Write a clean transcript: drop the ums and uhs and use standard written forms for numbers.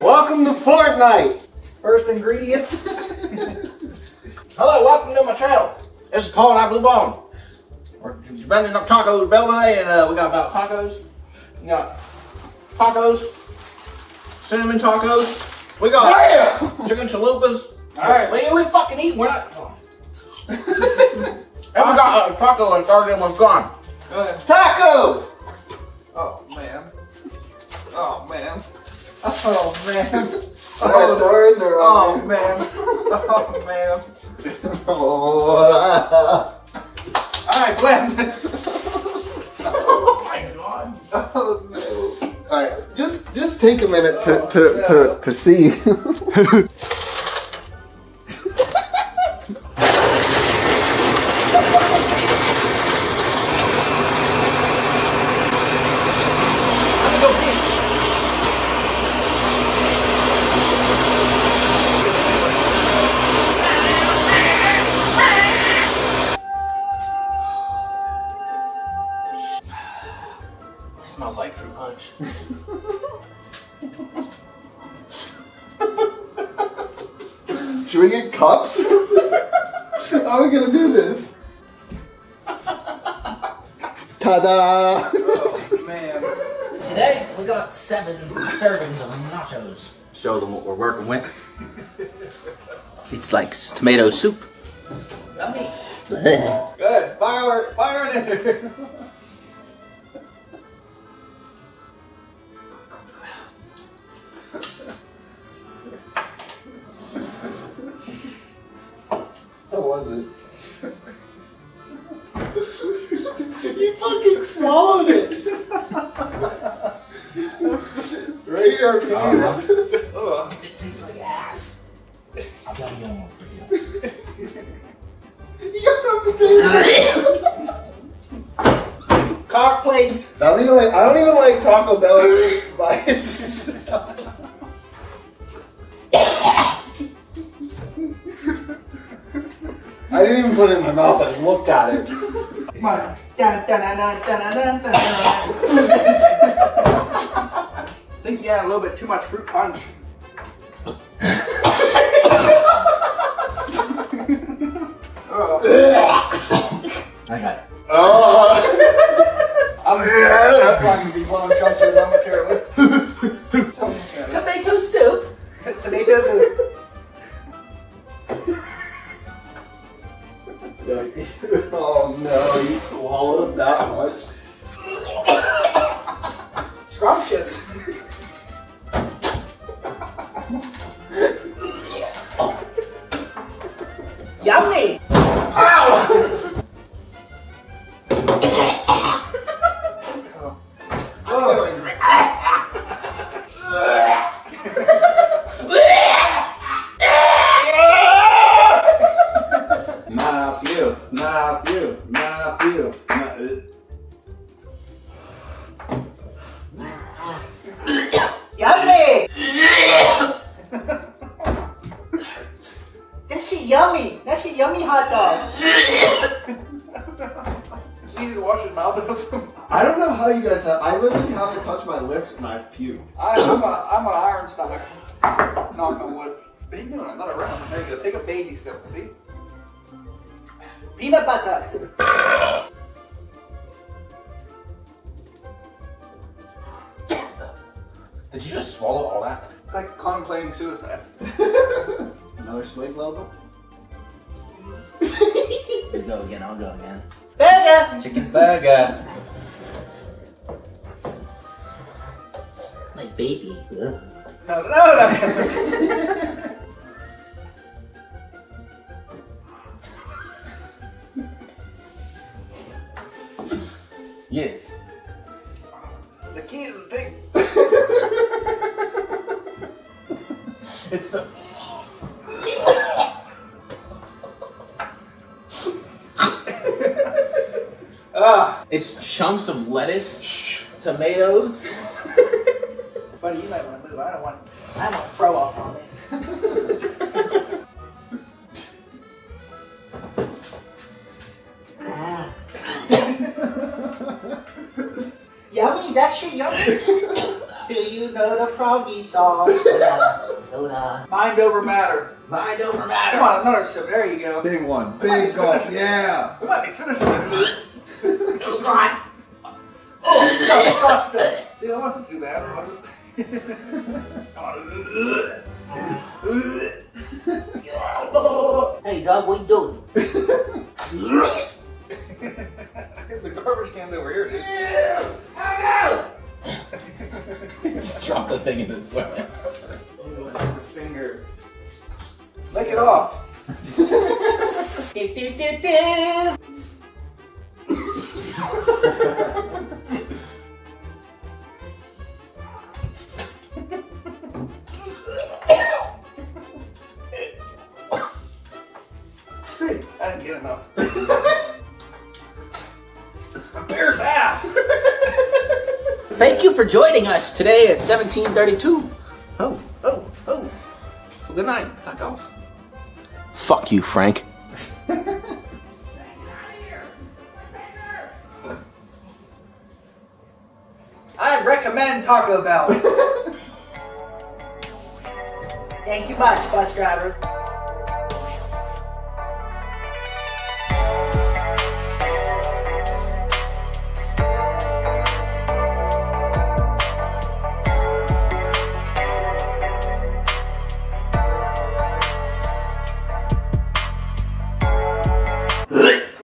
Welcome to Fortnite! First ingredient. Hello, welcome to my channel. This is called iBlueBald. We're bending up Taco Bell today, and we got about tacos. We got tacos, cinnamon tacos. We got chicken chalupas. Alright. We fucking eat, we're not. Oh. And we got a taco and third and one's gone. Go ahead. Taco! Oh man. Oh man. Oh man. Oh man. Oh man. Oh alright, blend. Oh my god. Oh no. Alright, just take a minute to see. Smells like fruit punch. Should we get cups? How are we gonna do this? Ta-da! Oh man. Today we got 7 servings of nachos. Show them what we're working with. It's like tomato soup. Yummy. Good. Fire in there. You fucking swallowed it! Right here, it tastes like ass. I'll tell you one for you. You got no potato. Cock plates. I don't even like Taco Bell by itself. I didn't even put it in my mouth, I just looked at it. I think you had a little bit too much fruit punch. I got it. Tomato soup. Tomato soup. Oh no, you swallowed that much. Scrumptious. Yummy! Ow! Yummy! That shit yummy! That shit yummy hot dog! She needs to wash his mouth or something. I don't know how you guys have. I literally haven't touched my lips and I've puked. I'm on an iron stomach. Knock on wood. What are you doing? I'm not around. There you go. Take a baby sip, see? Peanut butter! Did you just swallow all that? It's like contemplating suicide. Another Slate level? You go again, I'll go again. Burger! Chicken burger! My baby. No, no, no! Yes. The key is the thing. It's the. It's chunks of lettuce tomatoes. Buddy, you might want to move. I don't want to throw up on it. Yummy, that shit yummy. Do you know the froggy song? Mind over matter. Mind over matter. Come on, another sip. There you go. Big one. Big gulp. Yeah. We might be finished with this. Oh, God. Oh, you got disgusted. See, that wasn't too bad. Hey, Doug, what you doing? The garbage can's over here. Yeah. Oh, no. Just drop the thing in the toilet. Finger. Lick it off. I didn't get enough. A bear's ass. Thank you for joining us today at 17:32. Oh. Well, good night. Fuck off. Fuck you, Frank. Get out of here. I recommend Taco Bell. Thank you much, bus driver.